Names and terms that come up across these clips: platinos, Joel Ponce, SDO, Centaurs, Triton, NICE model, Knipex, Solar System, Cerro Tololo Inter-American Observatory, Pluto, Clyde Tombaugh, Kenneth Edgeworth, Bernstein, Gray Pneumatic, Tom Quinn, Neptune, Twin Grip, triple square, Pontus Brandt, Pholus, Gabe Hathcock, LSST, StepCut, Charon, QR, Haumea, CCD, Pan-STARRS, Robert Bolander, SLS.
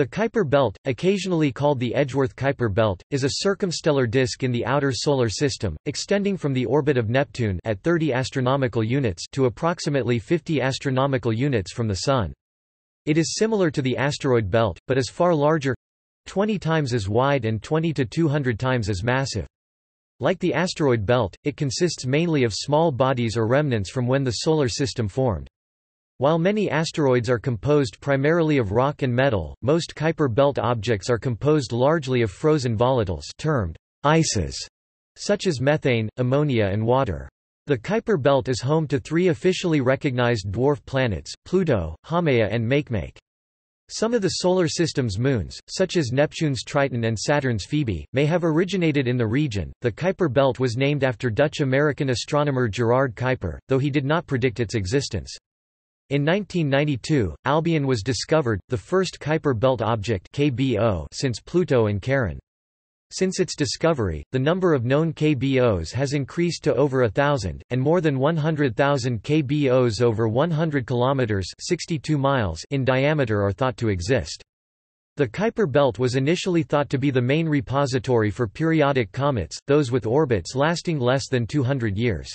The Kuiper Belt, occasionally called the Edgeworth-Kuiper Belt, is a circumstellar disk in the outer solar system, extending from the orbit of Neptune at 30 astronomical units to approximately 50 astronomical units from the Sun. It is similar to the asteroid belt, but is far larger, 20 times as wide and 20 to 200 times as massive. Like the asteroid belt, it consists mainly of small bodies or remnants from when the solar system formed. While many asteroids are composed primarily of rock and metal, most Kuiper Belt objects are composed largely of frozen volatiles termed ices, such as methane, ammonia and water. The Kuiper Belt is home to 3 officially recognized dwarf planets, Pluto, Haumea and Makemake. Some of the Solar System's moons, such as Neptune's Triton and Saturn's Phoebe, may have originated in the region. The Kuiper Belt was named after Dutch-American astronomer Gerard Kuiper, though he did not predict its existence. In 1992, Albion was discovered, the first Kuiper Belt object (KBO) since Pluto and Charon. Since its discovery, the number of known KBOs has increased to over 1,000, and more than 100,000 KBOs over 100 kilometers (62 miles) in diameter are thought to exist. The Kuiper Belt was initially thought to be the main repository for periodic comets, those with orbits lasting less than 200 years.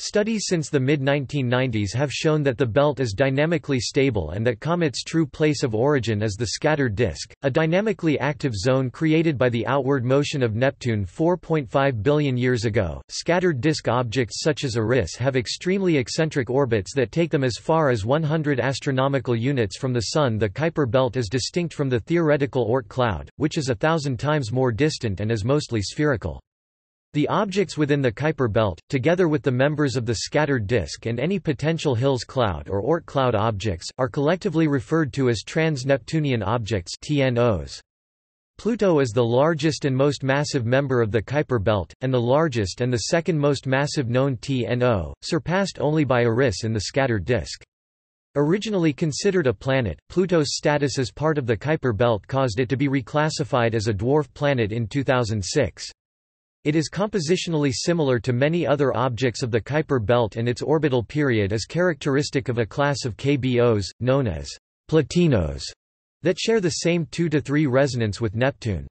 Studies since the mid-1990s have shown that the belt is dynamically stable and that comets' true place of origin is the scattered disk, a dynamically active zone created by the outward motion of Neptune 4.5 billion years ago. Scattered disk objects such as Eris have extremely eccentric orbits that take them as far as 100 astronomical units from the Sun. The Kuiper Belt is distinct from the theoretical Oort cloud, which is 1,000 times more distant and is mostly spherical. The objects within the Kuiper Belt, together with the members of the scattered disk and any potential Hill's cloud or Oort cloud objects, are collectively referred to as trans-Neptunian objects (TNOs). Pluto is the largest and most massive member of the Kuiper Belt, and the largest and the second most massive known TNO, surpassed only by Eris in the scattered disk. Originally considered a planet, Pluto's status as part of the Kuiper Belt caused it to be reclassified as a dwarf planet in 2006. It is compositionally similar to many other objects of the Kuiper Belt, and its orbital period is characteristic of a class of KBOs, known as platinos, that share the same 2–3 resonance with Neptune.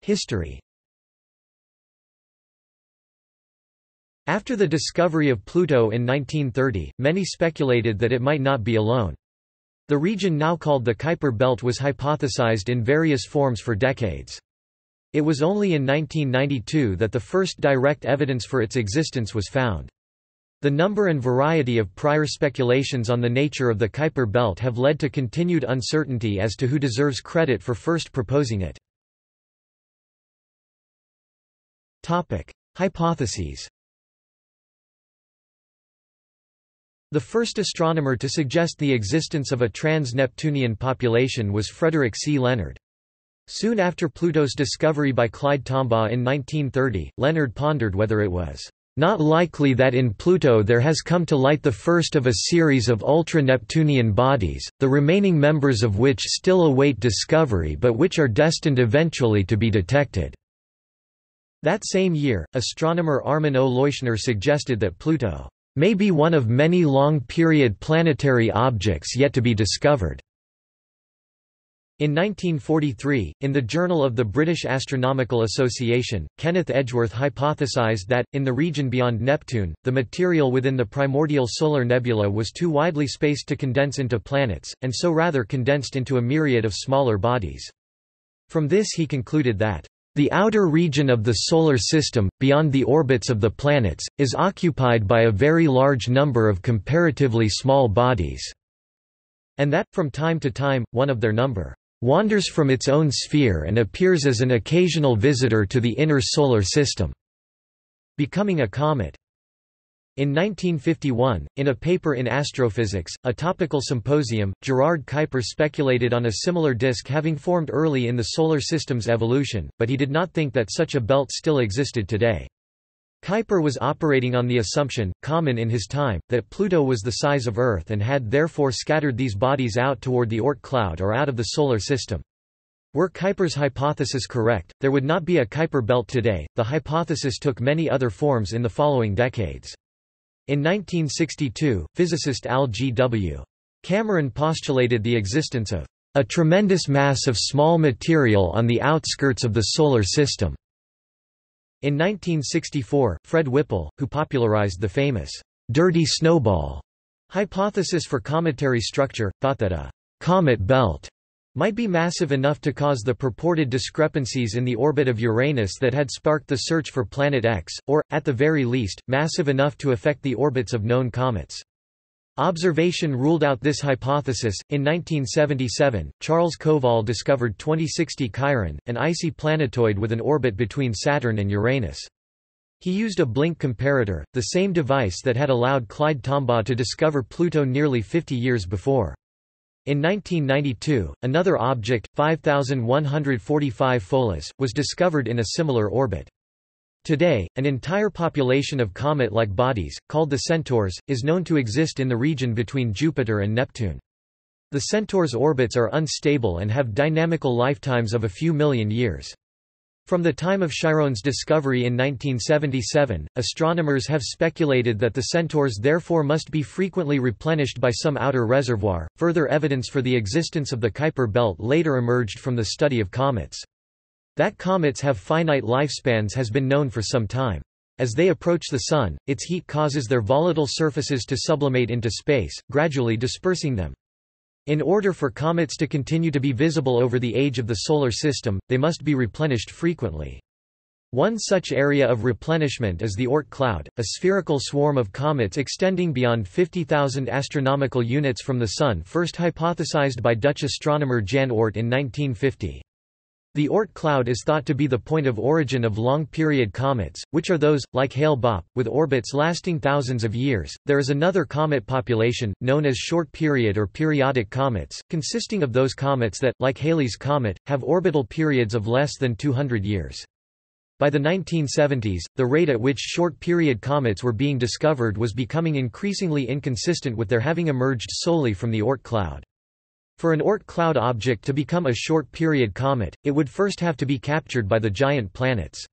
History. After the discovery of Pluto in 1930, many speculated that it might not be alone. The region now called the Kuiper Belt was hypothesized in various forms for decades. It was only in 1992 that the first direct evidence for its existence was found. The number and variety of prior speculations on the nature of the Kuiper Belt have led to continued uncertainty as to who deserves credit for first proposing it. Topic: Hypotheses. The first astronomer to suggest the existence of a trans-Neptunian population was Frederick C. Leonard. Soon after Pluto's discovery by Clyde Tombaugh in 1930, Leonard pondered whether it was not likely that in Pluto there has come to light the first of a series of ultra-Neptunian bodies, the remaining members of which still await discovery but which are destined eventually to be detected. That same year, astronomer Armin O. Leuschner suggested that Pluto may be one of many long-period planetary objects yet to be discovered. In 1943, in the Journal of the British Astronomical Association, Kenneth Edgeworth hypothesized that, in the region beyond Neptune, the material within the primordial solar nebula was too widely spaced to condense into planets, and so rather condensed into a myriad of smaller bodies. From this he concluded that the outer region of the Solar System, beyond the orbits of the planets, is occupied by a very large number of comparatively small bodies, and that, from time to time, one of their number wanders from its own sphere and appears as an occasional visitor to the inner Solar System, becoming a comet. In 1951, in a paper in Astrophysics, a topical symposium, Gerard Kuiper speculated on a similar disk having formed early in the Solar System's evolution, but he did not think that such a belt still existed today. Kuiper was operating on the assumption, common in his time, that Pluto was the size of Earth and had therefore scattered these bodies out toward the Oort cloud or out of the Solar System. Were Kuiper's hypothesis correct, there would not be a Kuiper Belt today. The hypothesis took many other forms in the following decades. In 1962, physicist Al G.W. Cameron postulated the existence of a tremendous mass of small material on the outskirts of the Solar System. In 1964, Fred Whipple, who popularized the famous dirty snowball hypothesis for cometary structure, thought that a comet belt might be massive enough to cause the purported discrepancies in the orbit of Uranus that had sparked the search for Planet X, or, at the very least, massive enough to affect the orbits of known comets. Observation ruled out this hypothesis. In 1977, Charles Kowal discovered 2060 Chiron, an icy planetoid with an orbit between Saturn and Uranus. He used a blink comparator, the same device that had allowed Clyde Tombaugh to discover Pluto nearly 50 years before. In 1992, another object, 5145 Pholus, was discovered in a similar orbit. Today, an entire population of comet-like bodies, called the Centaurs, is known to exist in the region between Jupiter and Neptune. The Centaurs' orbits are unstable and have dynamical lifetimes of a few million years. From the time of Chiron's discovery in 1977, astronomers have speculated that the Centaurs therefore must be frequently replenished by some outer reservoir. Further evidence for the existence of the Kuiper Belt later emerged from the study of comets. That comets have finite lifespans has been known for some time. As they approach the Sun, its heat causes their volatile surfaces to sublimate into space, gradually dispersing them. In order for comets to continue to be visible over the age of the Solar System, they must be replenished frequently. One such area of replenishment is the Oort cloud, a spherical swarm of comets extending beyond 50,000 astronomical units from the Sun, first hypothesized by Dutch astronomer Jan Oort in 1950. The Oort cloud is thought to be the point of origin of long-period comets, which are those, like Hale Bopp, with orbits lasting thousands of years. There is another comet population, known as short-period or periodic comets, consisting of those comets that, like Halley's Comet, have orbital periods of less than 200 years. By the 1970s, the rate at which short-period comets were being discovered was becoming increasingly inconsistent with their having emerged solely from the Oort cloud. For an Oort cloud object to become a short-period comet, it would first have to be captured by the giant planets.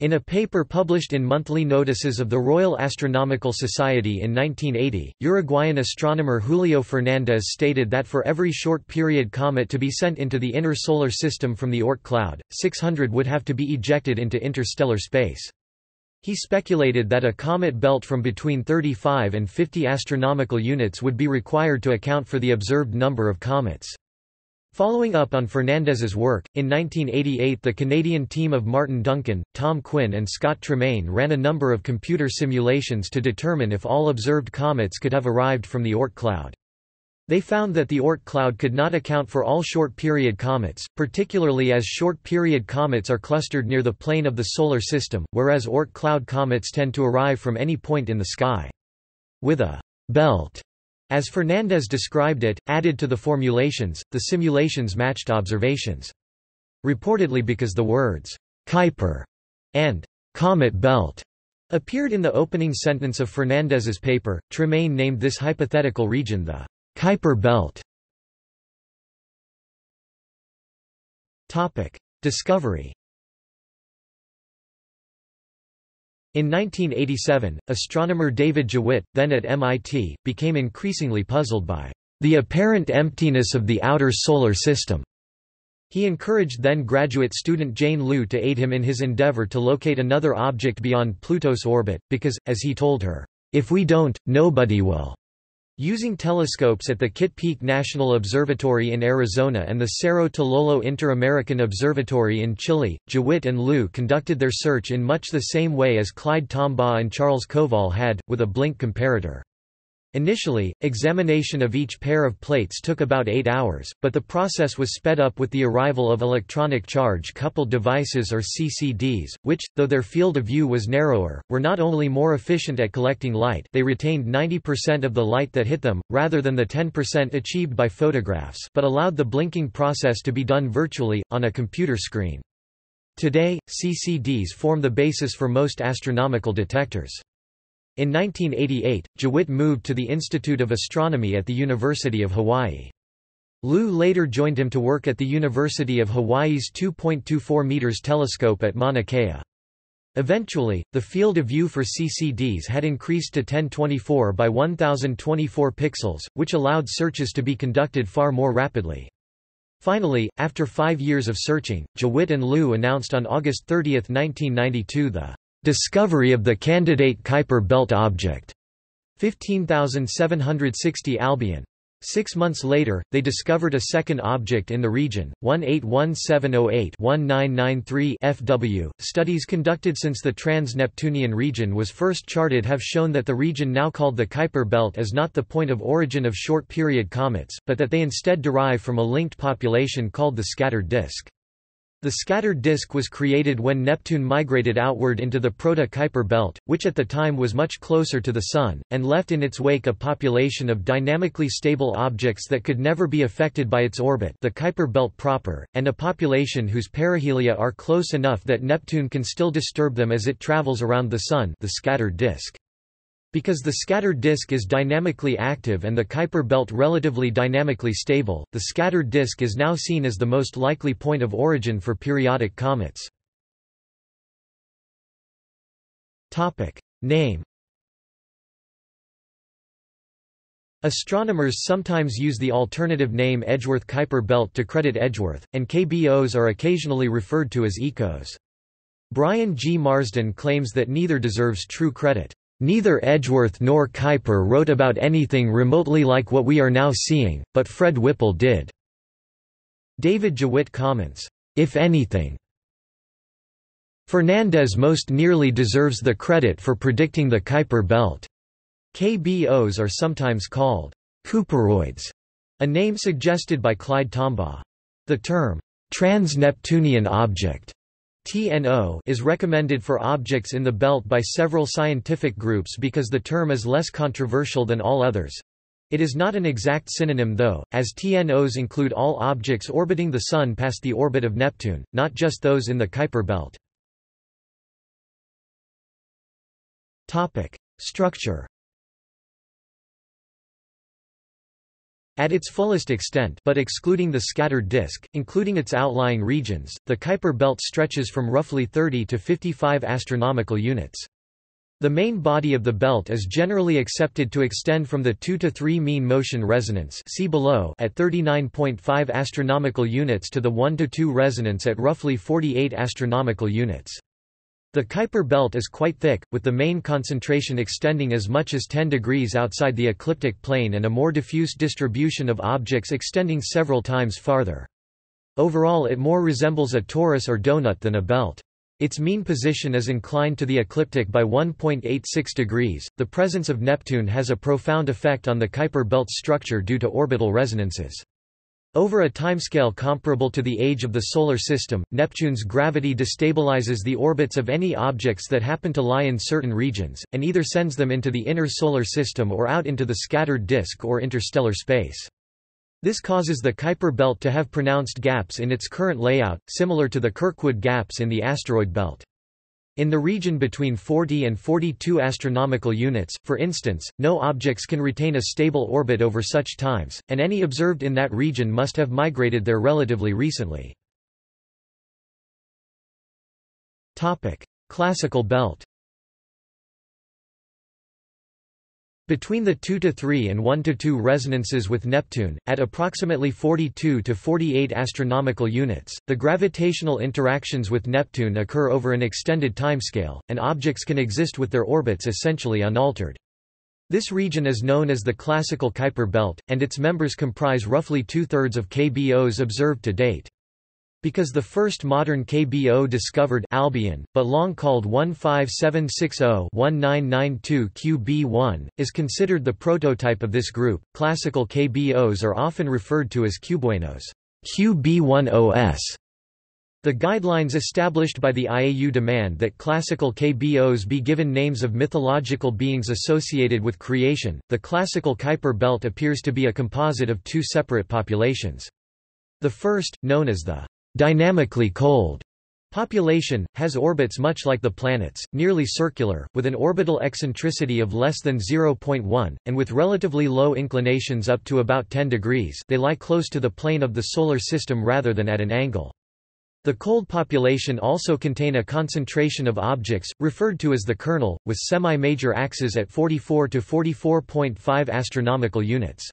In a paper published in Monthly Notices of the Royal Astronomical Society in 1980, Uruguayan astronomer Julio Fernández stated that for every short-period comet to be sent into the inner solar system from the Oort cloud, 600 would have to be ejected into interstellar space. He speculated that a comet belt from between 35 and 50 astronomical units would be required to account for the observed number of comets. Following up on Fernandez's work, in 1988 the Canadian team of Martin Duncan, Tom Quinn and Scott Tremaine ran a number of computer simulations to determine if all observed comets could have arrived from the Oort cloud. They found that the Oort cloud could not account for all short-period comets, particularly as short-period comets are clustered near the plane of the Solar System, whereas Oort cloud comets tend to arrive from any point in the sky. With a belt, as Fernandez described it, added to the formulations, the simulations matched observations. Reportedly because the words, Kuiper and comet belt, appeared in the opening sentence of Fernandez's paper, Tremaine named this hypothetical region the Kuiper Belt. Discovery. In 1987, astronomer David Jewitt, then at MIT, became increasingly puzzled by the apparent emptiness of the outer solar system. He encouraged then-graduate student Jane Liu to aid him in his endeavor to locate another object beyond Pluto's orbit, because, as he told her, "If we don't, nobody will." Using telescopes at the Kitt Peak National Observatory in Arizona and the Cerro Tololo Inter-American Observatory in Chile, Jewitt and Liu conducted their search in much the same way as Clyde Tombaugh and Charles Kowal had, with a blink comparator. Initially, examination of each pair of plates took about 8 hours, but the process was sped up with the arrival of electronic charge-coupled devices or CCDs, which, though their field of view was narrower, were not only more efficient at collecting light, they retained 90% of the light that hit them, rather than the 10% achieved by photographs, but allowed the blinking process to be done virtually, on a computer screen. Today, CCDs form the basis for most astronomical detectors. In 1988, Jewitt moved to the Institute of Astronomy at the University of Hawaii. Liu later joined him to work at the University of Hawaii's 2.24 meters telescope at Mauna Kea. Eventually, the field of view for CCDs had increased to 1024 by 1024 pixels, which allowed searches to be conducted far more rapidly. Finally, after 5 years of searching, Jewitt and Liu announced on August 30, 1992 the discovery of the candidate Kuiper Belt object, 15760 Albion. 6 months later, they discovered a second object in the region, 181708-1993 FW. Studies conducted since the trans-Neptunian region was first charted have shown that the region now called the Kuiper Belt is not the point of origin of short-period comets, but that they instead derive from a linked population called the scattered disk. The scattered disk was created when Neptune migrated outward into the Proto-Kuiper Belt, which at the time was much closer to the Sun, and left in its wake a population of dynamically stable objects that could never be affected by its orbit, the Kuiper Belt proper, and a population whose perihelia are close enough that Neptune can still disturb them as it travels around the Sun, the scattered disk. Because the scattered disk is dynamically active and the Kuiper Belt relatively dynamically stable, the scattered disk is now seen as the most likely point of origin for periodic comets. Topic: Name. Astronomers sometimes use the alternative name Edgeworth-Kuiper Belt to credit Edgeworth, and KBOs are occasionally referred to as ECOs. Brian G. Marsden claims that neither deserves true credit. Neither Edgeworth nor Kuiper wrote about anything remotely like what we are now seeing, but Fred Whipple did. David Jewitt comments, "If anything, Fernandez most nearly deserves the credit for predicting the Kuiper Belt." KBOs are sometimes called Kuiperoids, a name suggested by Clyde Tombaugh. The term trans-Neptunian object TNO is recommended for objects in the belt by several scientific groups because the term is less controversial than all others. It is not an exact synonym though, as TNOs include all objects orbiting the Sun past the orbit of Neptune, not just those in the Kuiper Belt. Topic: Structure. At its fullest extent, but excluding the scattered disk, including its outlying regions, the Kuiper Belt stretches from roughly 30 to 55 astronomical units. The main body of the belt is generally accepted to extend from the 2 to 3 mean motion resonance, see below, at 39.5 astronomical units to the 1 to 2 resonance at roughly 48 astronomical units. The Kuiper Belt is quite thick, with the main concentration extending as much as 10 degrees outside the ecliptic plane and a more diffuse distribution of objects extending several times farther. Overall, it more resembles a torus or donut than a belt. Its mean position is inclined to the ecliptic by 1.86 degrees. The presence of Neptune has a profound effect on the Kuiper Belt's structure due to orbital resonances. Over a timescale comparable to the age of the Solar System, Neptune's gravity destabilizes the orbits of any objects that happen to lie in certain regions, and either sends them into the inner Solar System or out into the scattered disk or interstellar space. This causes the Kuiper Belt to have pronounced gaps in its current layout, similar to the Kirkwood gaps in the asteroid belt. In the region between 40 and 42 astronomical units, for instance, no objects can retain a stable orbit over such times, and any observed in that region must have migrated there relatively recently. Topic: Classical Belt. Between the 2 to 3 and 1 to 2 resonances with Neptune, at approximately 42 to 48 astronomical units, the gravitational interactions with Neptune occur over an extended timescale, and objects can exist with their orbits essentially unaltered. This region is known as the classical Kuiper Belt, and its members comprise roughly 2/3 of KBOs observed to date. Because the first modern KBO discovered Albion, but long called 15760-1992 QB1, is considered the prototype of this group, classical KBOs are often referred to as QBuenos, QB10s. The guidelines established by the IAU demand that classical KBOs be given names of mythological beings associated with creation. The classical Kuiper Belt appears to be a composite of two separate populations. The first, known as the dynamically cold population, has orbits much like the planets, nearly circular, with an orbital eccentricity of less than 0.1, and with relatively low inclinations up to about 10 degrees. They lie close to the plane of the Solar System rather than at an angle. The cold population also contain a concentration of objects, referred to as the kernel, with semi-major axes at 44 to 44.5 astronomical units.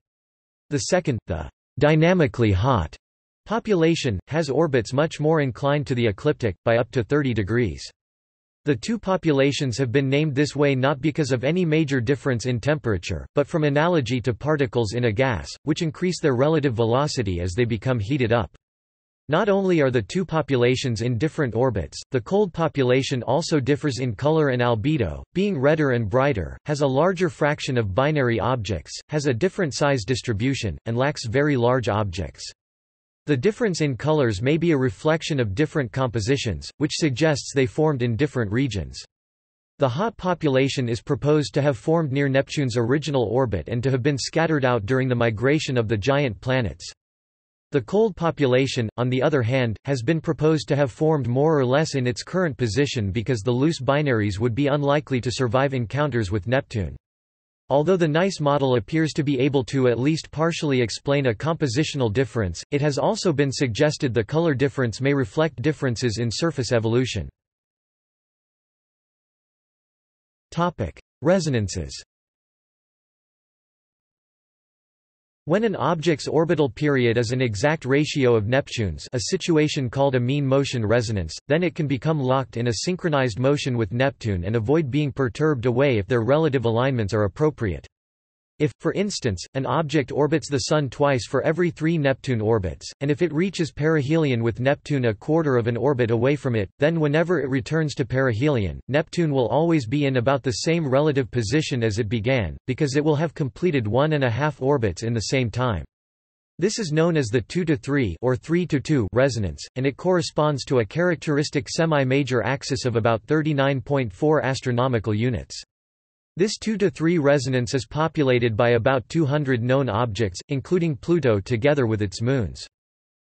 The second, the dynamically hot population, has orbits much more inclined to the ecliptic, by up to 30 degrees. The two populations have been named this way not because of any major difference in temperature, but from analogy to particles in a gas, which increase their relative velocity as they become heated up. Not only are the two populations in different orbits, the cold population also differs in color and albedo, being redder and brighter, has a larger fraction of binary objects, has a different size distribution, and lacks very large objects. The difference in colors may be a reflection of different compositions, which suggests they formed in different regions. The hot population is proposed to have formed near Neptune's original orbit and to have been scattered out during the migration of the giant planets. The cold population, on the other hand, has been proposed to have formed more or less in its current position because the loose binaries would be unlikely to survive encounters with Neptune. Although the NICE model appears to be able to at least partially explain a compositional difference, it has also been suggested the color difference may reflect differences in surface evolution. Topic: Resonances. When an object's orbital period is an exact ratio of Neptune's, a situation called a mean motion resonance, then it can become locked in a synchronized motion with Neptune and avoid being perturbed away if their relative alignments are appropriate. If, for instance, an object orbits the Sun twice for every 3 Neptune orbits, and if it reaches perihelion with Neptune a quarter of an orbit away from it, then whenever it returns to perihelion, Neptune will always be in about the same relative position as it began, because it will have completed 1.5 orbits in the same time. This is known as the 2-3 or 3-2 resonance, and it corresponds to a characteristic semi-major axis of about 39.4 astronomical units. This 2-3 resonance is populated by about 200 known objects, including Pluto together with its moons.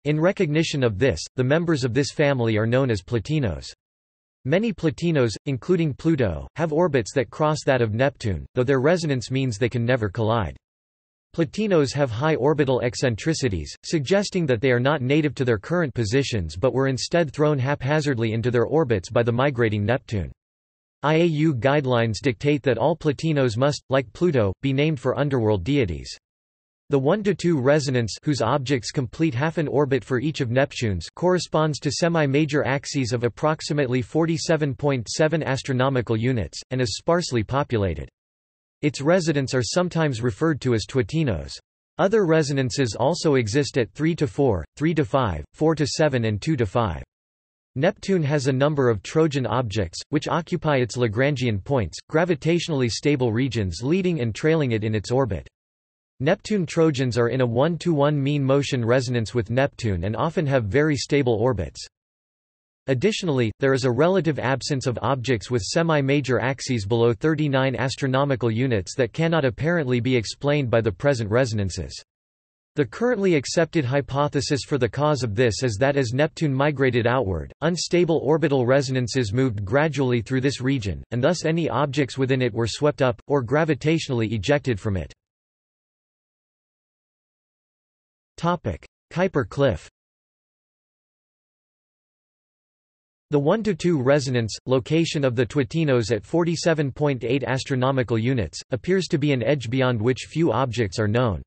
In recognition of this, the members of this family are known as platinos. Many platinos, including Pluto, have orbits that cross that of Neptune, though their resonance means they can never collide. Platinos have high orbital eccentricities, suggesting that they are not native to their current positions but were instead thrown haphazardly into their orbits by the migrating Neptune. IAU guidelines dictate that all platinos must, like Pluto, be named for underworld deities. The 1-2 resonance, whose objects complete half an orbit for each of Neptune's, corresponds to semi-major axes of approximately 47.7 astronomical units, and is sparsely populated. Its residents are sometimes referred to as twatinos. Other resonances also exist at 3-4, 3-5, 4-7 and 2-5. Neptune has a number of Trojan objects, which occupy its Lagrangian points, gravitationally stable regions leading and trailing it in its orbit. Neptune Trojans are in a 1-to-1 mean motion resonance with Neptune and often have very stable orbits. Additionally, there is a relative absence of objects with semi-major axes below 39 astronomical units that cannot apparently be explained by the present resonances. The currently accepted hypothesis for the cause of this is that as Neptune migrated outward, unstable orbital resonances moved gradually through this region, and thus any objects within it were swept up, or gravitationally ejected from it. Kuiper Cliff. The 1-2 resonance, location of the Twatinos at 47.8 astronomical units, appears to be an edge beyond which few objects are known.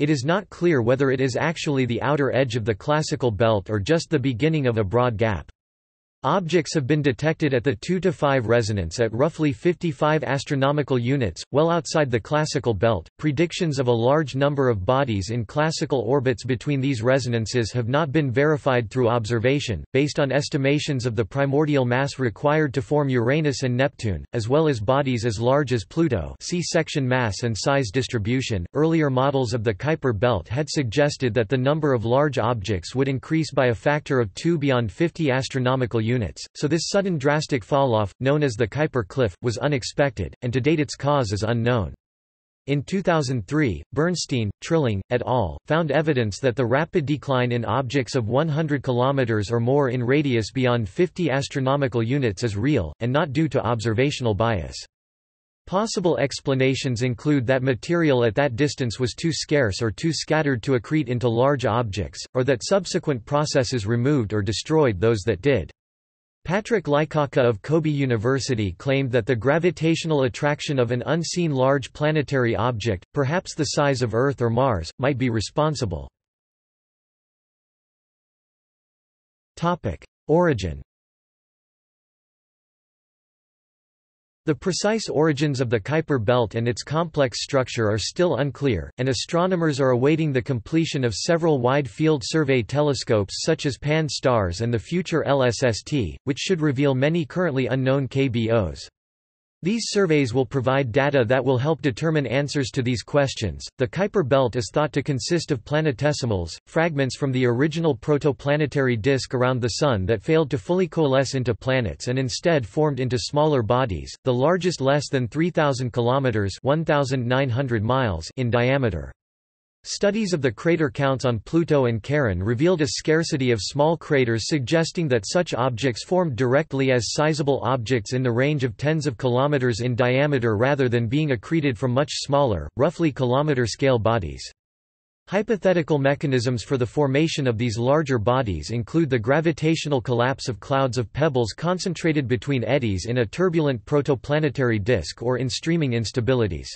It is not clear whether it is actually the outer edge of the classical belt or just the beginning of a broad gap. Objects have been detected at the 2-5 resonance at roughly 55 astronomical units, well outside the classical belt. Predictions of a large number of bodies in classical orbits between these resonances have not been verified through observation, based on estimations of the primordial mass required to form Uranus and Neptune, as well as bodies as large as Pluto. See section mass and size distribution. Earlier models of the Kuiper belt had suggested that the number of large objects would increase by a factor of 2 beyond 50 astronomical units, so this sudden drastic falloff, known as the Kuiper cliff, was unexpected, and to date its cause is unknown. In 2003, Bernstein, Trilling, et al. Found evidence that the rapid decline in objects of 100 km or more in radius beyond 50 astronomical units is real, and not due to observational bias. Possible explanations include that material at that distance was too scarce or too scattered to accrete into large objects, or that subsequent processes removed or destroyed those that did. Patrick Lycocka of Kobe University claimed that the gravitational attraction of an unseen large planetary object, perhaps the size of Earth or Mars, might be responsible. Origin. The precise origins of the Kuiper Belt and its complex structure are still unclear, and astronomers are awaiting the completion of several wide-field survey telescopes such as Pan-STARRS and the future LSST, which should reveal many currently unknown KBOs. These surveys will provide data that will help determine answers to these questions. The Kuiper Belt is thought to consist of planetesimals, fragments from the original protoplanetary disk around the Sun that failed to fully coalesce into planets and instead formed into smaller bodies, the largest less than 3,000 kilometers (1,900 miles) in diameter. Studies of the crater counts on Pluto and Charon revealed a scarcity of small craters suggesting that such objects formed directly as sizable objects in the range of tens of kilometers in diameter rather than being accreted from much smaller, roughly kilometer-scale bodies. Hypothetical mechanisms for the formation of these larger bodies include the gravitational collapse of clouds of pebbles concentrated between eddies in a turbulent protoplanetary disk or in streaming instabilities.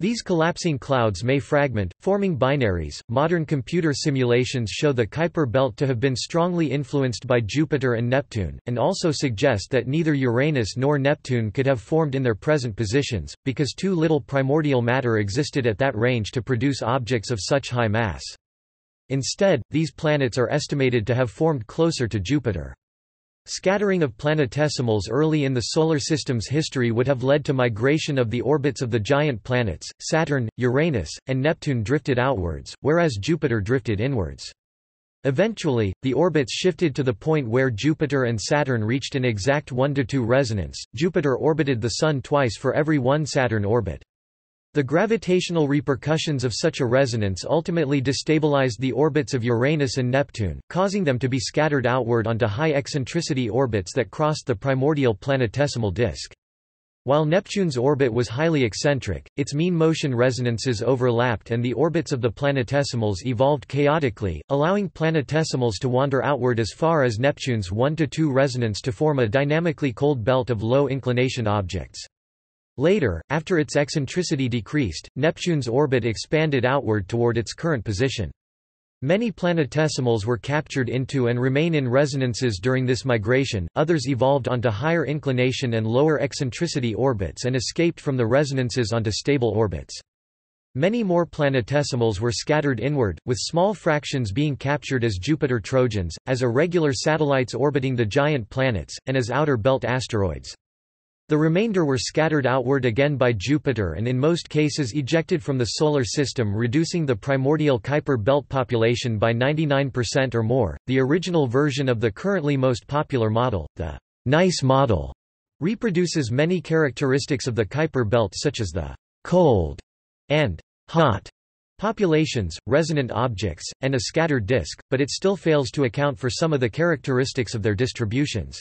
These collapsing clouds may fragment, forming binaries. Modern computer simulations show the Kuiper Belt to have been strongly influenced by Jupiter and Neptune, and also suggest that neither Uranus nor Neptune could have formed in their present positions, because too little primordial matter existed at that range to produce objects of such high mass. Instead, these planets are estimated to have formed closer to Jupiter. Scattering of planetesimals early in the Solar System's history would have led to migration of the orbits of the giant planets. Saturn, Uranus, and Neptune drifted outwards, whereas Jupiter drifted inwards. Eventually, the orbits shifted to the point where Jupiter and Saturn reached an exact 1-to-2 resonance. Jupiter orbited the Sun twice for every one Saturn orbit. The gravitational repercussions of such a resonance ultimately destabilized the orbits of Uranus and Neptune, causing them to be scattered outward onto high eccentricity orbits that crossed the primordial planetesimal disk. While Neptune's orbit was highly eccentric, its mean motion resonances overlapped and the orbits of the planetesimals evolved chaotically, allowing planetesimals to wander outward as far as Neptune's 1-to-2 resonance to form a dynamically cold belt of low-inclination objects. Later, after its eccentricity decreased, Neptune's orbit expanded outward toward its current position. Many planetesimals were captured into and remain in resonances during this migration, others evolved onto higher inclination and lower eccentricity orbits and escaped from the resonances onto stable orbits. Many more planetesimals were scattered inward, with small fractions being captured as Jupiter Trojans, as irregular satellites orbiting the giant planets, and as outer belt asteroids. The remainder were scattered outward again by Jupiter and in most cases ejected from the Solar System, reducing the primordial Kuiper Belt population by 99% or more. The original version of the currently most popular model, the NICE model, reproduces many characteristics of the Kuiper Belt such as the cold and hot populations, resonant objects, and a scattered disk, but it still fails to account for some of the characteristics of their distributions.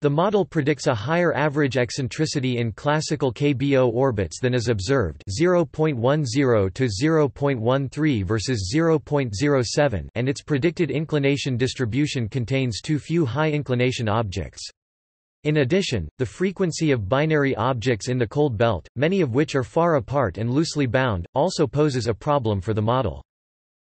The model predicts a higher average eccentricity in classical KBO orbits than is observed, 0.10 to 0.13 versus 0.07, and its predicted inclination distribution contains too few high inclination objects. In addition, the frequency of binary objects in the cold belt, many of which are far apart and loosely bound, also poses a problem for the model.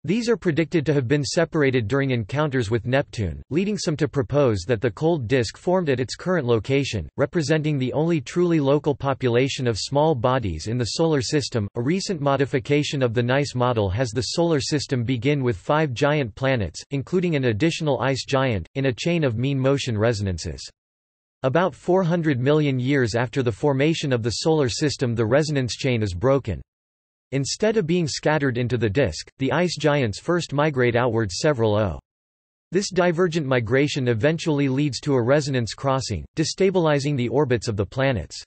These are predicted to have been separated during encounters with Neptune, leading some to propose that the cold disk formed at its current location, representing the only truly local population of small bodies in the Solar System. A recent modification of the NICE model has the Solar System begin with 5 giant planets, including an additional ice giant, in a chain of mean motion resonances. About 400 million years after the formation of the Solar System, the resonance chain is broken. Instead of being scattered into the disk, the ice giants first migrate outward several O. This divergent migration eventually leads to a resonance crossing, destabilizing the orbits of the planets.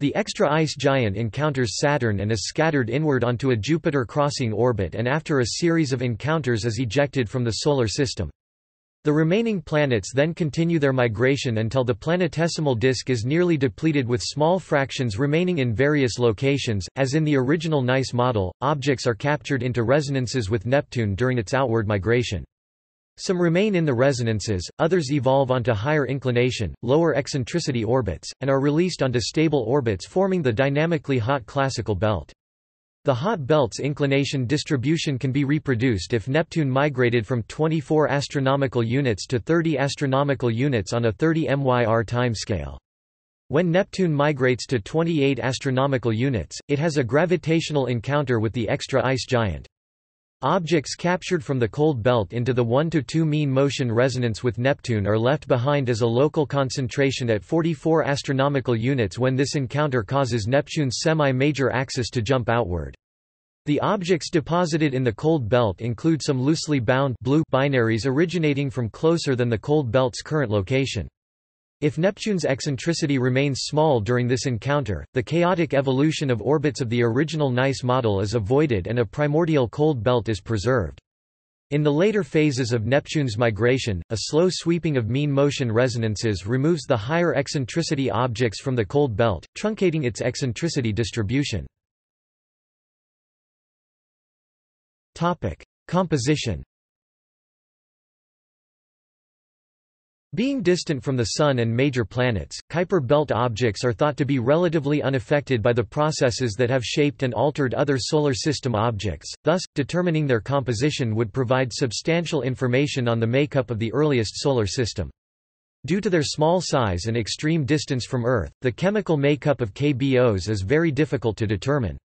The extra ice giant encounters Saturn and is scattered inward onto a Jupiter crossing orbit, and after a series of encounters is ejected from the Solar System. The remaining planets then continue their migration until the planetesimal disk is nearly depleted, with small fractions remaining in various locations. As in the original NICE model, objects are captured into resonances with Neptune during its outward migration. Some remain in the resonances, others evolve onto higher inclination, lower eccentricity orbits, and are released onto stable orbits forming the dynamically hot classical belt. The hot belt's inclination distribution can be reproduced if Neptune migrated from 24 astronomical units to 30 astronomical units on a 30 MYR timescale. When Neptune migrates to 28 astronomical units, it has a gravitational encounter with the extra ice giant. Objects captured from the cold belt into the 1 to 2 mean motion resonance with Neptune are left behind as a local concentration at 44 astronomical units when this encounter causes Neptune's semi-major axis to jump outward. The objects deposited in the cold belt include some loosely bound blue binaries originating from closer than the cold belt's current location. If Neptune's eccentricity remains small during this encounter, the chaotic evolution of orbits of the original NICE model is avoided and a primordial cold belt is preserved. In the later phases of Neptune's migration, a slow sweeping of mean motion resonances removes the higher eccentricity objects from the cold belt, truncating its eccentricity distribution. Topic: Composition. Being distant from the Sun and major planets, Kuiper belt objects are thought to be relatively unaffected by the processes that have shaped and altered other solar system objects, thus, determining their composition would provide substantial information on the makeup of the earliest solar system. Due to their small size and extreme distance from Earth, the chemical makeup of KBOs is very difficult to determine.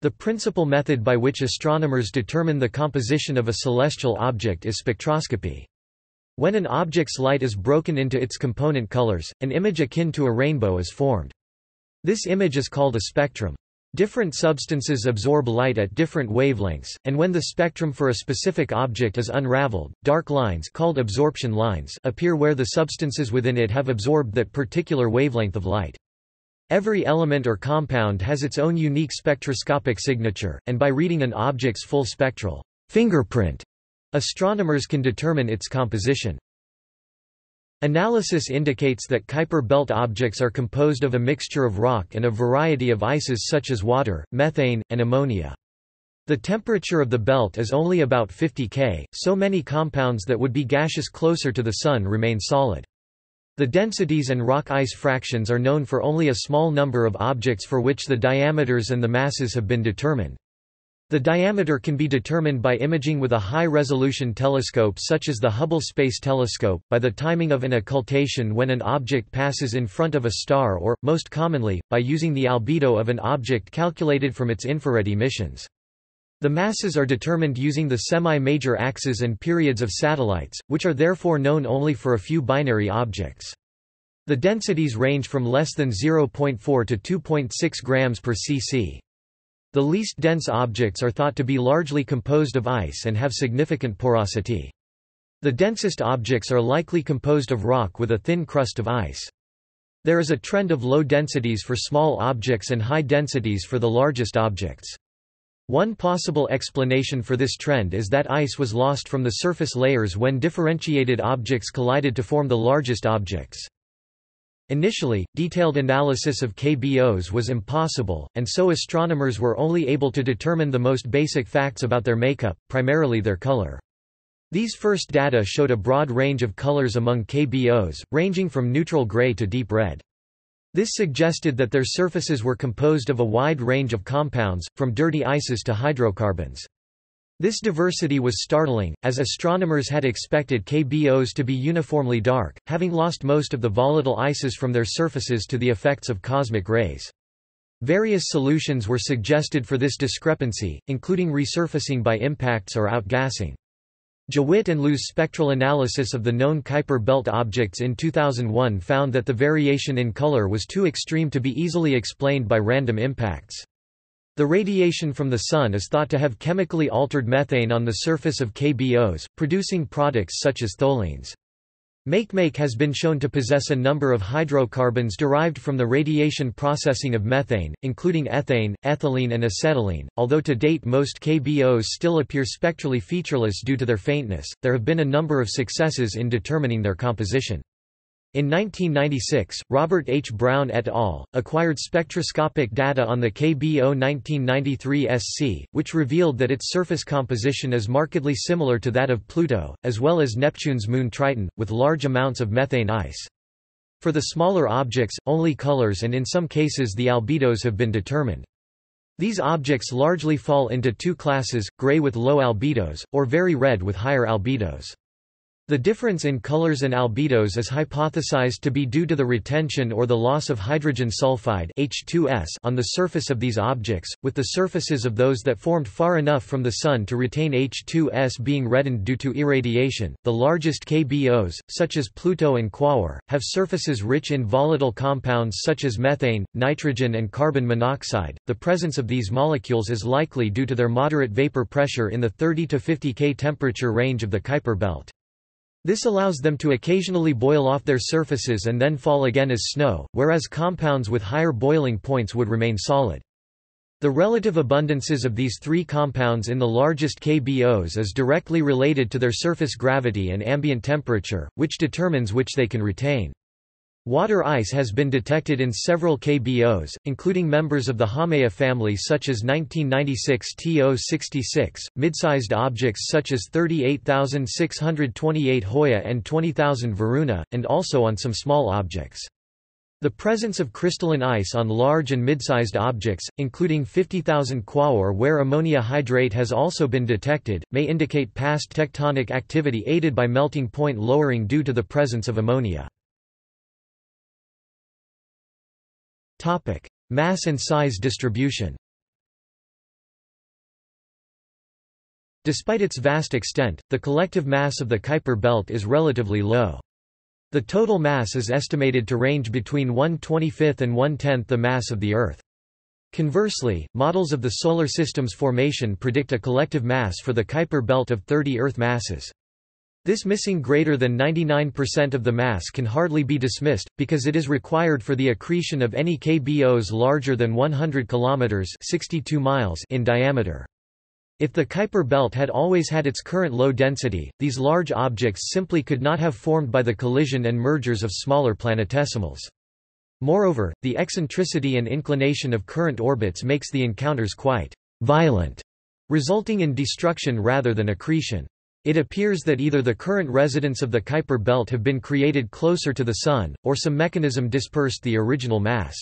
The principal method by which astronomers determine the composition of a celestial object is spectroscopy. When an object's light is broken into its component colors, an image akin to a rainbow is formed. This image is called a spectrum. Different substances absorb light at different wavelengths, and when the spectrum for a specific object is unraveled, dark lines called absorption lines appear where the substances within it have absorbed that particular wavelength of light. Every element or compound has its own unique spectroscopic signature, and by reading an object's full spectral fingerprint, astronomers can determine its composition. Analysis indicates that Kuiper belt objects are composed of a mixture of rock and a variety of ices such as water, methane, and ammonia. The temperature of the belt is only about 50 K, so many compounds that would be gaseous closer to the Sun remain solid. The densities and rock ice fractions are known for only a small number of objects for which the diameters and the masses have been determined. The diameter can be determined by imaging with a high-resolution telescope such as the Hubble Space Telescope, by the timing of an occultation when an object passes in front of a star, or, most commonly, by using the albedo of an object calculated from its infrared emissions. The masses are determined using the semi-major axes and periods of satellites, which are therefore known only for a few binary objects. The densities range from less than 0.4 to 2.6 grams per cc. The least dense objects are thought to be largely composed of ice and have significant porosity. The densest objects are likely composed of rock with a thin crust of ice. There is a trend of low densities for small objects and high densities for the largest objects. One possible explanation for this trend is that ice was lost from the surface layers when differentiated objects collided to form the largest objects. Initially, detailed analysis of KBOs was impossible, and so astronomers were only able to determine the most basic facts about their makeup, primarily their color. These first data showed a broad range of colors among KBOs, ranging from neutral gray to deep red. This suggested that their surfaces were composed of a wide range of compounds, from dirty ices to hydrocarbons. This diversity was startling, as astronomers had expected KBOs to be uniformly dark, having lost most of the volatile ices from their surfaces to the effects of cosmic rays. Various solutions were suggested for this discrepancy, including resurfacing by impacts or outgassing. Jewitt and Leuschner's spectral analysis of the known Kuiper belt objects in 2001 found that the variation in color was too extreme to be easily explained by random impacts. The radiation from the Sun is thought to have chemically altered methane on the surface of KBOs, producing products such as tholins. Makemake has been shown to possess a number of hydrocarbons derived from the radiation processing of methane, including ethane, ethylene and acetylene. Although to date most KBOs still appear spectrally featureless due to their faintness, there have been a number of successes in determining their composition. In 1996, Robert H. Brown et al. Acquired spectroscopic data on the KBO 1993-SC, which revealed that its surface composition is markedly similar to that of Pluto, as well as Neptune's moon Triton, with large amounts of methane ice. For the smaller objects, only colors and in some cases the albedos have been determined. These objects largely fall into two classes, gray with low albedos, or very red with higher albedos. The difference in colors and albedos is hypothesized to be due to the retention or the loss of hydrogen sulfide (H2S) on the surface of these objects, with the surfaces of those that formed far enough from the Sun to retain H2S being reddened due to irradiation. The largest KBOs, such as Pluto and Quaoar, have surfaces rich in volatile compounds such as methane, nitrogen, and carbon monoxide. The presence of these molecules is likely due to their moderate vapor pressure in the 30 to 50 K temperature range of the Kuiper Belt. This allows them to occasionally boil off their surfaces and then fall again as snow, whereas compounds with higher boiling points would remain solid. The relative abundances of these three compounds in the largest KBOs is directly related to their surface gravity and ambient temperature, which determines which they can retain. Water ice has been detected in several KBOs, including members of the Haumea family such as 1996 TO66, mid-sized objects such as 38,628 Haumea and 20,000 Varuna, and also on some small objects. The presence of crystalline ice on large and mid-sized objects, including 50,000 Quaoar where ammonia hydrate has also been detected, may indicate past tectonic activity aided by melting point lowering due to the presence of ammonia. Topic: Mass and size distribution. Despite its vast extent, the collective mass of the Kuiper Belt is relatively low. The total mass is estimated to range between 1/25 and 1/10 the mass of the Earth. Conversely, models of the Solar System's formation predict a collective mass for the Kuiper Belt of 30 Earth masses. This missing greater than 99% of the mass can hardly be dismissed, because it is required for the accretion of any KBOs larger than 100 km (62 miles) in diameter. If the Kuiper Belt had always had its current low density, these large objects simply could not have formed by the collision and mergers of smaller planetesimals. Moreover, the eccentricity and inclination of current orbits makes the encounters quite violent, resulting in destruction rather than accretion. It appears that either the current residents of the Kuiper Belt have been created closer to the Sun, or some mechanism dispersed the original mass.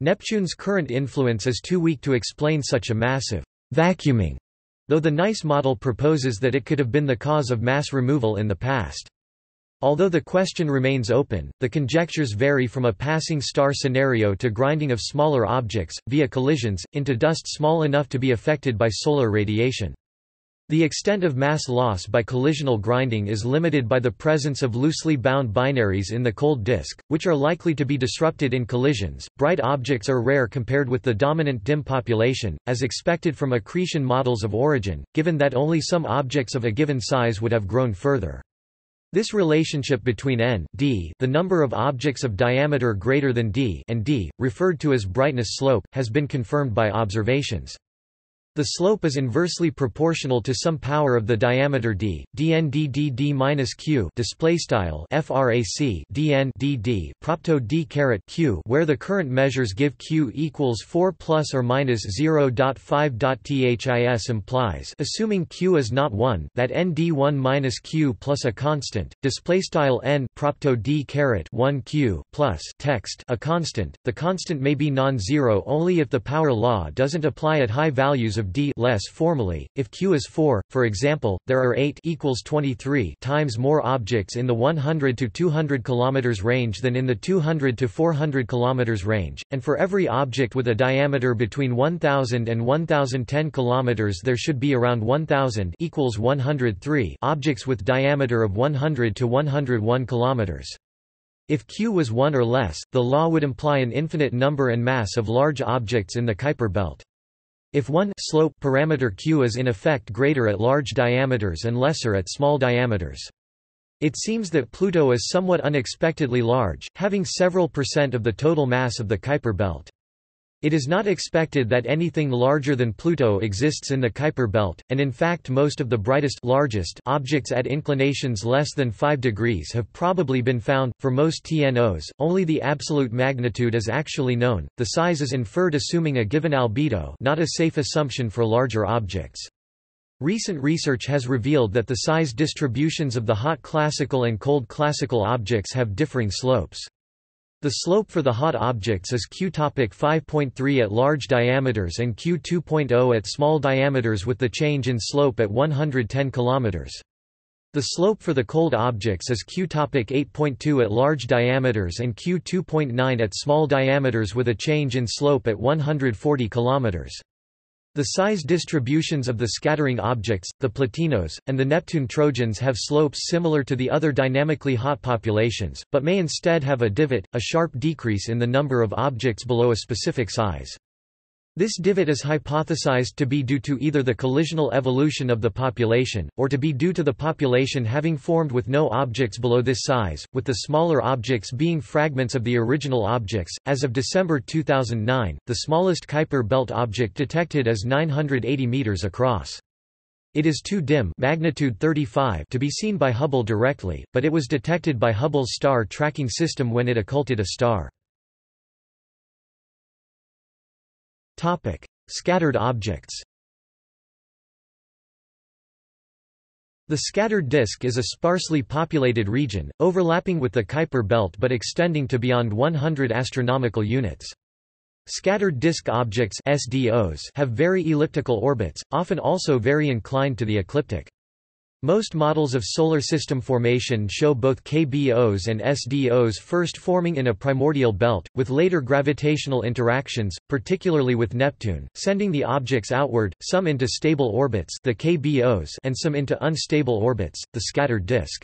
Neptune's current influence is too weak to explain such a massive vacuuming, though the NICE model proposes that it could have been the cause of mass removal in the past. Although the question remains open, the conjectures vary from a passing star scenario to grinding of smaller objects, via collisions, into dust small enough to be affected by solar radiation. The extent of mass loss by collisional grinding is limited by the presence of loosely bound binaries in the cold disk, which are likely to be disrupted in collisions. Bright objects are rare compared with the dominant dim population, as expected from accretion models of origin, given that only some objects of a given size would have grown further. This relationship between n, d, the number of objects of diameter greater than d, and d, referred to as brightness slope, has been confirmed by observations. The slope is inversely proportional to some power of the diameter d, dn_dd_q display style frac dn_dd propto d_q, where the current measures give q equals 4 plus or minus 0.5. This implies, assuming q is not 1, that nd1 minus q plus a constant display style n propto d_1q plus text a constant. The constant may be non-zero only if the power law doesn't apply at high values of d less formally. If q is 4, for example, there are 8 equals 23 times more objects in the 100 to 200 km range than in the 200 to 400 km range, and for every object with a diameter between 1,000 and 1,010 km there should be around 1,000 equals 103 objects with diameter of 100 to 101 km. If q was 1 or less, the law would imply an infinite number and mass of large objects in the Kuiper Belt. If one slope parameter q is in effect greater at large diameters and lesser at small diameters. It seems that Pluto is somewhat unexpectedly large, having several percent of the total mass of the Kuiper Belt. It is not expected that anything larger than Pluto exists in the Kuiper Belt, and in fact most of the brightest largest objects at inclinations less than 5 degrees have probably been found. For most TNOs, only the absolute magnitude is actually known, the size is inferred assuming a given albedo, not a safe assumption for larger objects. Recent research has revealed that the size distributions of the hot classical and cold classical objects have differing slopes. The slope for the hot objects is q 5.3 at large diameters and q 2.0 at small diameters, with the change in slope at 110 km. The slope for the cold objects is q 8.2 at large diameters and q 2.9 at small diameters, with a change in slope at 140 km. The size distributions of the scattering objects, the Platinos, and the Neptune Trojans have slopes similar to the other dynamically hot populations, but may instead have a divot, a sharp decrease in the number of objects below a specific size. This divot is hypothesized to be due to either the collisional evolution of the population, or to be due to the population having formed with no objects below this size, with the smaller objects being fragments of the original objects. As of December 2009, the smallest Kuiper Belt object detected is 980 meters across. It is too dim, magnitude 35, to be seen by Hubble directly, but it was detected by Hubble's star tracking system when it occulted a star. Topic: Scattered objects. The scattered disk is a sparsely populated region, overlapping with the Kuiper Belt but extending to beyond 100 astronomical units. Scattered disk objects (SDOs) have very elliptical orbits, often also very inclined to the ecliptic. Most models of solar system formation show both KBOs and SDOs first forming in a primordial belt, with later gravitational interactions, particularly with Neptune, sending the objects outward, some into stable orbits, the KBOs, and some into unstable orbits, the scattered disk.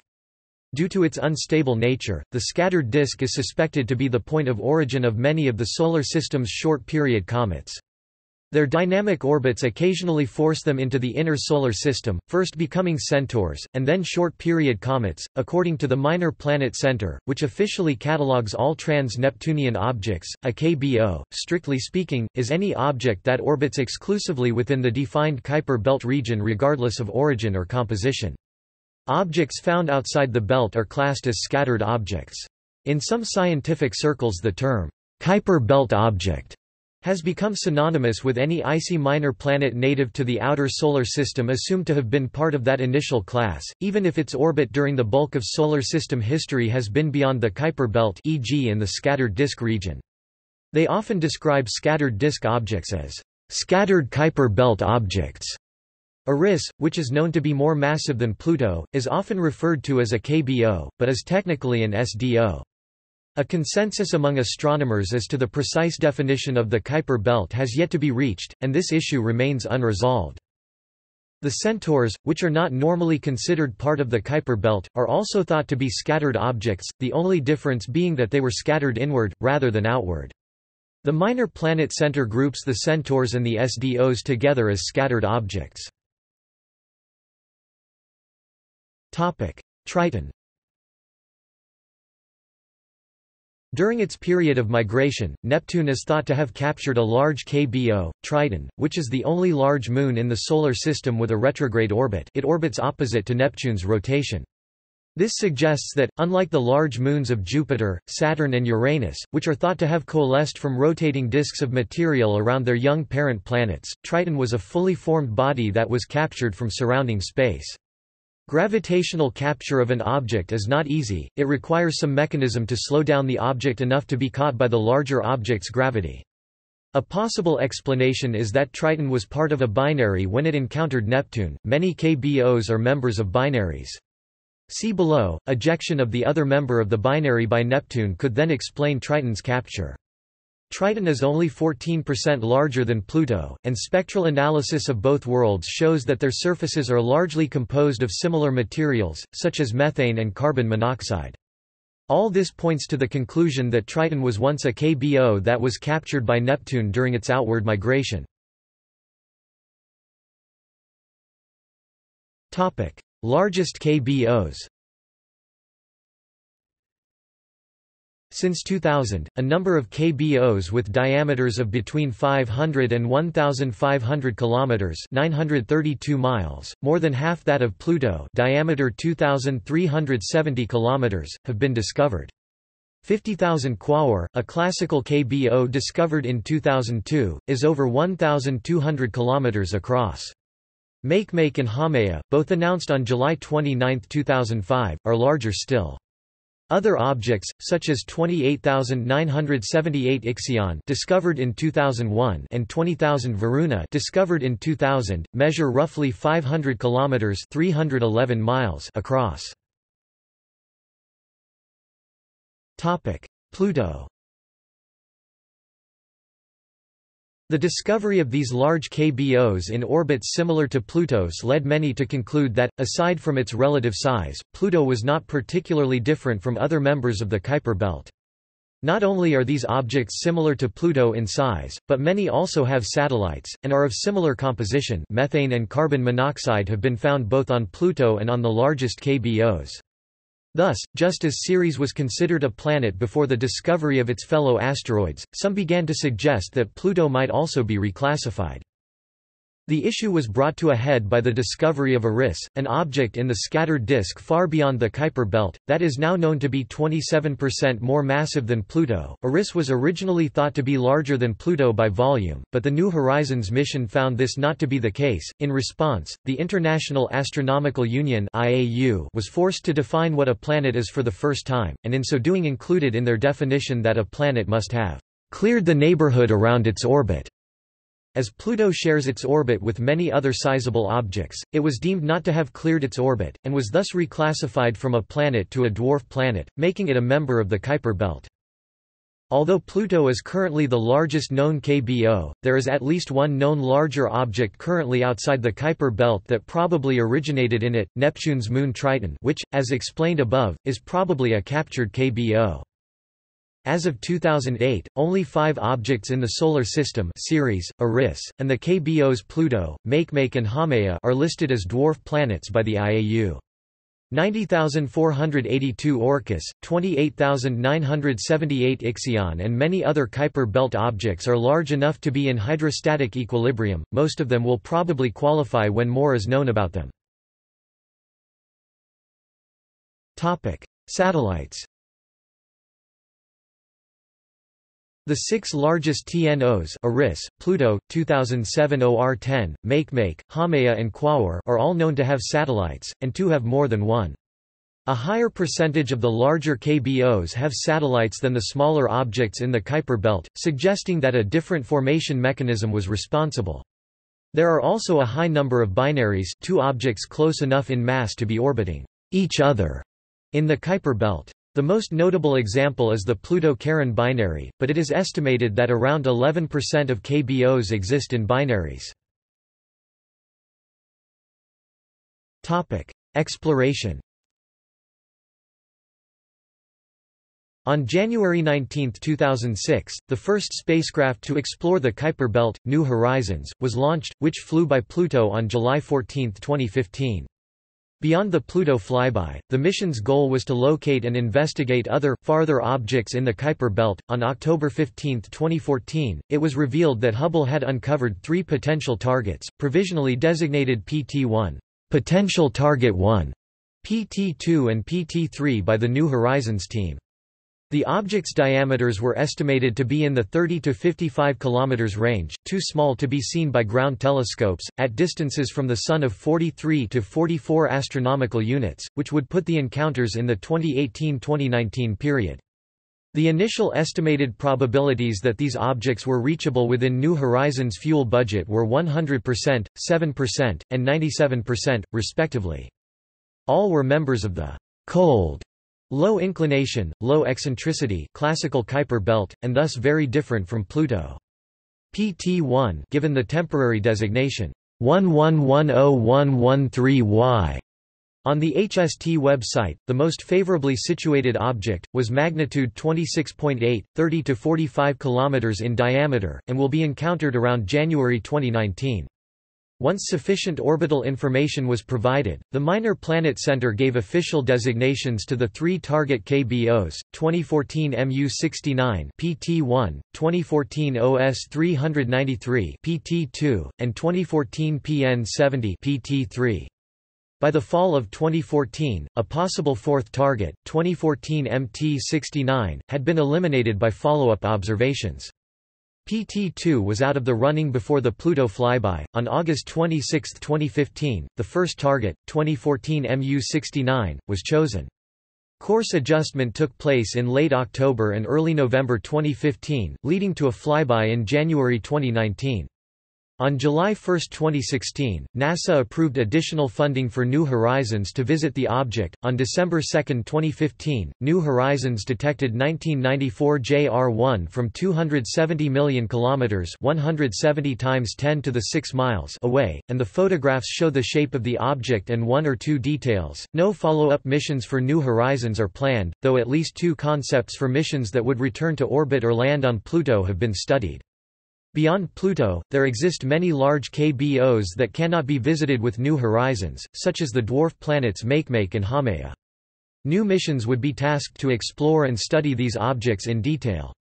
Due to its unstable nature, the scattered disk is suspected to be the point of origin of many of the solar system's short-period comets. Their dynamic orbits occasionally force them into the inner solar system, first becoming Centaurs, and then short-period comets, according to the Minor Planet Center, which officially catalogues all trans-Neptunian objects. A KBO, strictly speaking, is any object that orbits exclusively within the defined Kuiper Belt region regardless of origin or composition. Objects found outside the belt are classed as scattered objects. In some scientific circles the term, Kuiper Belt object, has become synonymous with any icy minor planet native to the outer solar system assumed to have been part of that initial class, even if its orbit during the bulk of solar system history has been beyond the Kuiper Belt, e.g. in the scattered disk region. They often describe scattered disk objects as scattered Kuiper Belt objects. Eris, which is known to be more massive than Pluto, is often referred to as a KBO, but is technically an SDO. A consensus among astronomers as to the precise definition of the Kuiper Belt has yet to be reached, and this issue remains unresolved. The Centaurs, which are not normally considered part of the Kuiper Belt, are also thought to be scattered objects, the only difference being that they were scattered inward, rather than outward. The Minor Planet Center groups the Centaurs and the SDOs together as scattered objects. Triton. During its period of migration, Neptune is thought to have captured a large KBO, Triton, which is the only large moon in the Solar System with a retrograde orbit. It orbits opposite to Neptune's rotation. This suggests that, unlike the large moons of Jupiter, Saturn and Uranus, which are thought to have coalesced from rotating disks of material around their young parent planets, Triton was a fully formed body that was captured from surrounding space. Gravitational capture of an object is not easy, it requires some mechanism to slow down the object enough to be caught by the larger object's gravity. A possible explanation is that Triton was part of a binary when it encountered Neptune. Many KBOs are members of binaries. See below. Ejection of the other member of the binary by Neptune could then explain Triton's capture. Triton is only 14% larger than Pluto, and spectral analysis of both worlds shows that their surfaces are largely composed of similar materials, such as methane and carbon monoxide. All this points to the conclusion that Triton was once a KBO that was captured by Neptune during its outward migration. Largest KBOs. Since 2000, a number of KBOs with diameters of between 500 and 1,500 kilometers (932 miles), more than half that of Pluto, diameter 2,370 kilometers, have been discovered. 50,000 Quaoar, a classical KBO discovered in 2002, is over 1,200 kilometers across. Makemake and Haumea, both announced on July 29, 2005, are larger still. Other objects, such as 28,978 Ixion discovered in 2001 and 20,000 Varuna discovered in 2000, measure roughly 500 kilometers (311 miles) across. Topic: Pluto. The discovery of these large KBOs in orbits similar to Pluto's led many to conclude that, aside from its relative size, Pluto was not particularly different from other members of the Kuiper Belt. Not only are these objects similar to Pluto in size, but many also have satellites, and are of similar composition. Methane and carbon monoxide have been found both on Pluto and on the largest KBOs. Thus, just as Ceres was considered a planet before the discovery of its fellow asteroids, some began to suggest that Pluto might also be reclassified. The issue was brought to a head by the discovery of Eris, an object in the scattered disk far beyond the Kuiper Belt, that is now known to be 27% more massive than Pluto. Eris was originally thought to be larger than Pluto by volume, but the New Horizons mission found this not to be the case. In response, the International Astronomical Union (IAU) was forced to define what a planet is for the first time, and in so doing included in their definition that a planet must have cleared the neighborhood around its orbit. As Pluto shares its orbit with many other sizable objects, it was deemed not to have cleared its orbit, and was thus reclassified from a planet to a dwarf planet, making it a member of the Kuiper Belt. Although Pluto is currently the largest known KBO, there is at least one known larger object currently outside the Kuiper Belt that probably originated in it, Neptune's moon Triton, which, as explained above, is probably a captured KBO. As of 2008, only 5 objects in the Solar System Ceres, Eris, and the KBOs Pluto, Makemake and Haumea are listed as dwarf planets by the IAU. 90,482 Orcus, 28,978 Ixion and many other Kuiper Belt objects are large enough to be in hydrostatic equilibrium, most of them will probably qualify when more is known about them. Satellites. The 6 largest TNOs Eris, Pluto, 2007 Oort 10, Makemake, Haumea and Quaoar are all known to have satellites, and 2 have more than one. A higher percentage of the larger KBOs have satellites than the smaller objects in the Kuiper Belt, suggesting that a different formation mechanism was responsible. There are also a high number of binaries, 2 objects close enough in mass to be orbiting each other in the Kuiper Belt. The most notable example is the Pluto-Charon binary, but it is estimated that around 11% of KBOs exist in binaries. Exploration. On January 19, 2006, the first spacecraft to explore the Kuiper Belt, New Horizons, was launched, which flew by Pluto on July 14, 2015. Beyond the Pluto flyby, the mission's goal was to locate and investigate other, farther objects in the Kuiper Belt. On October 15, 2014, it was revealed that Hubble had uncovered 3 potential targets, provisionally designated PT1, Potential Target 1, PT2, and PT3 by the New Horizons team. The objects' diameters were estimated to be in the 30 to 55 km range, too small to be seen by ground telescopes, at distances from the Sun of 43 to 44 astronomical units, which would put the encounters in the 2018-2019 period. The initial estimated probabilities that these objects were reachable within New Horizons' fuel budget were 100%, 7%, and 97%, respectively. All were members of the cold, low inclination, low eccentricity classical Kuiper Belt, and thus very different from Pluto. PT1, given the temporary designation 11101113Y, on the HST website, the most favorably situated object, was magnitude 26.8, 30 to 45 km in diameter, and will be encountered around January 2019. Once sufficient orbital information was provided, the Minor Planet Center gave official designations to the three target KBOs, 2014 MU69 PT1, 2014 OS393 PT2, and 2014 PN70 PT3. By the fall of 2014, a possible fourth target, 2014 MT69, had been eliminated by follow-up observations. PT2 was out of the running before the Pluto flyby. On August 26, 2015, the first target, 2014 MU69, was chosen. Course adjustment took place in late October and early November 2015, leading to a flyby in January 2019. On July 1, 2016, NASA approved additional funding for New Horizons to visit the object. On December 2, 2015, New Horizons detected 1994 JR1 from 270 million kilometers (170 times 10 to the 6 miles) away, and the photographs show the shape of the object and one or two details. No follow-up missions for New Horizons are planned, though at least two concepts for missions that would return to orbit or land on Pluto have been studied. Beyond Pluto, there exist many large KBOs that cannot be visited with New Horizons, such as the dwarf planets Makemake and Haumea. New missions would be tasked to explore and study these objects in detail.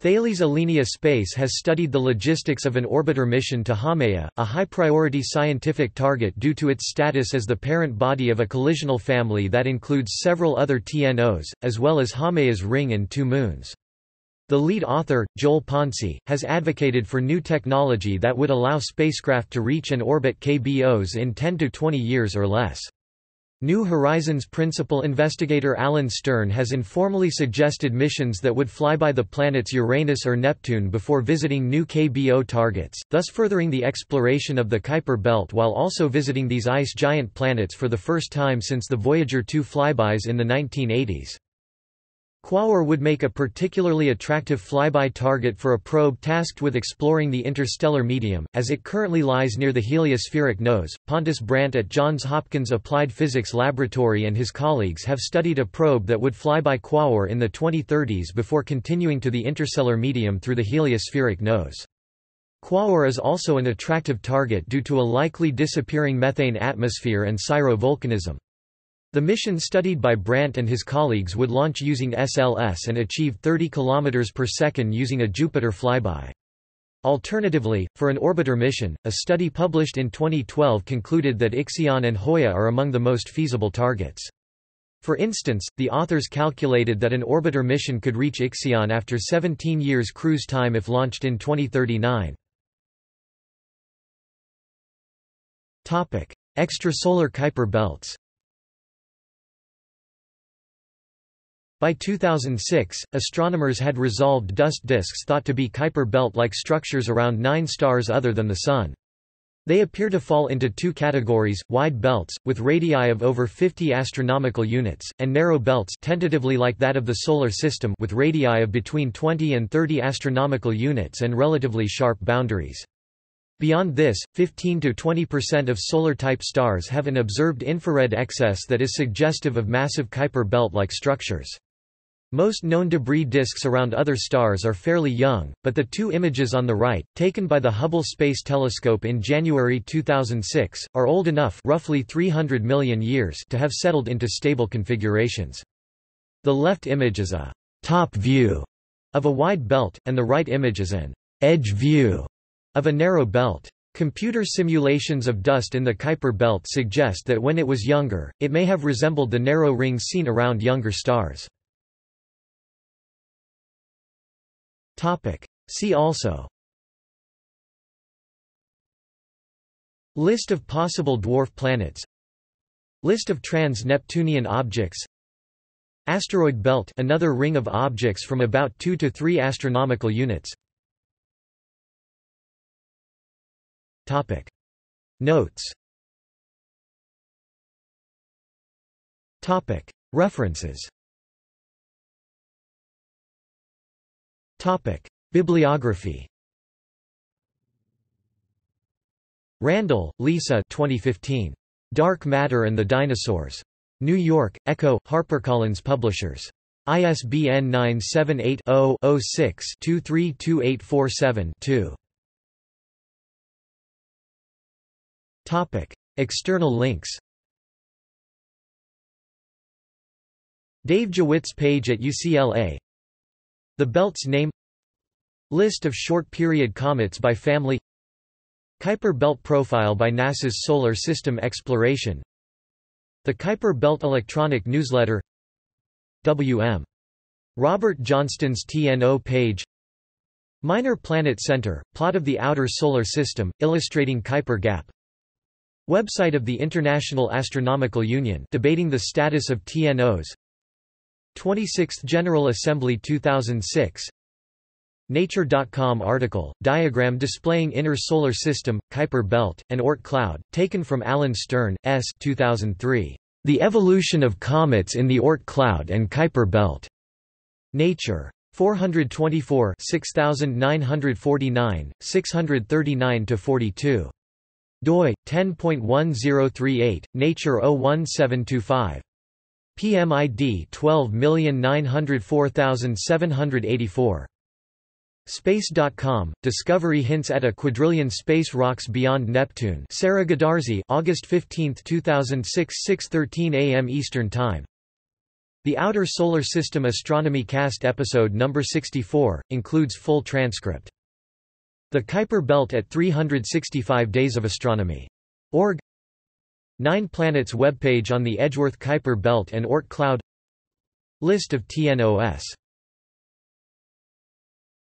Thales Alenia Space has studied the logistics of an orbiter mission to Haumea, a high-priority scientific target due to its status as the parent body of a collisional family that includes several other TNOs, as well as Haumea's ring and two moons. The lead author, Joel Ponce, has advocated for new technology that would allow spacecraft to reach and orbit KBOs in 10 to 20 years or less. New Horizons principal investigator Alan Stern has informally suggested missions that would fly by the planets Uranus or Neptune before visiting new KBO targets, thus furthering the exploration of the Kuiper Belt while also visiting these ice giant planets for the first time since the Voyager 2 flybys in the 1980s. Quaoar would make a particularly attractive flyby target for a probe tasked with exploring the interstellar medium, as it currently lies near the heliospheric nose. Pontus Brandt at Johns Hopkins Applied Physics Laboratory and his colleagues have studied a probe that would fly by Quaoar in the 2030s before continuing to the interstellar medium through the heliospheric nose. Quaoar is also an attractive target due to a likely disappearing methane atmosphere and pyrovolcanism. The mission studied by Brandt and his colleagues would launch using SLS and achieve 30 km per second using a Jupiter flyby. Alternatively, for an orbiter mission, a study published in 2012 concluded that Ixion and Haumea are among the most feasible targets. For instance, the authors calculated that an orbiter mission could reach Ixion after 17 years cruise time if launched in 2039. Extrasolar Kuiper belts. By 2006, astronomers had resolved dust disks thought to be Kuiper belt-like structures around 9 stars other than the Sun. They appear to fall into two categories: wide belts with radii of over 50 astronomical units, and narrow belts, tentatively like that of the Solar System, with radii of between 20 and 30 astronomical units and relatively sharp boundaries. Beyond this, 15–20% of solar-type stars have an observed infrared excess that is suggestive of massive Kuiper belt-like structures. Most known debris disks around other stars are fairly young, but the two images on the right, taken by the Hubble Space Telescope in January 2006, are old enough, roughly 300 million years, to have settled into stable configurations. The left image is a top view of a wide belt, and the right image is an edge view of a narrow belt. Computer simulations of dust in the Kuiper belt suggest that when it was younger, it may have resembled the narrow ring seen around younger stars. See also: List of possible dwarf planets, List of trans-Neptunian objects, Asteroid belt, another ring of objects from about 2 to 3 astronomical units. Notes. References. Bibliography. Randall, Lisa. 2015. Dark Matter and the Dinosaurs. New York, Echo, HarperCollins Publishers. ISBN 978-0-06-232847-2. External links. Dave Jewitt's page at UCLA. The Belt's name. List of short-period comets by family. Kuiper Belt profile by NASA's Solar System Exploration. The Kuiper Belt Electronic Newsletter. W.M. Robert Johnston's TNO page. Minor Planet Center, plot of the outer solar system, illustrating Kuiper Gap. Website of the International Astronomical Union, debating the status of TNOs. 26th General Assembly 2006. Nature.com article, diagram displaying inner solar system, Kuiper Belt, and Oort cloud, taken from Alan Stern, S. 2003. The evolution of comets in the Oort cloud and Kuiper Belt. Nature. 424 6949, 639-42. DOI 10.1038 Nature 01725. PMID 12904784. Space.com Discovery hints at a quadrillion space rocks beyond Neptune. Sarah Godarzi, August 15, 2006, 6:13 a.m. Eastern Time. The Outer Solar System Astronomy Cast episode number 64 includes full transcript. The Kuiper Belt at 365 Days of Astronomy. Org. Nine Planets webpage on the Edgeworth-Kuiper Belt and Oort cloud. List of TNOS.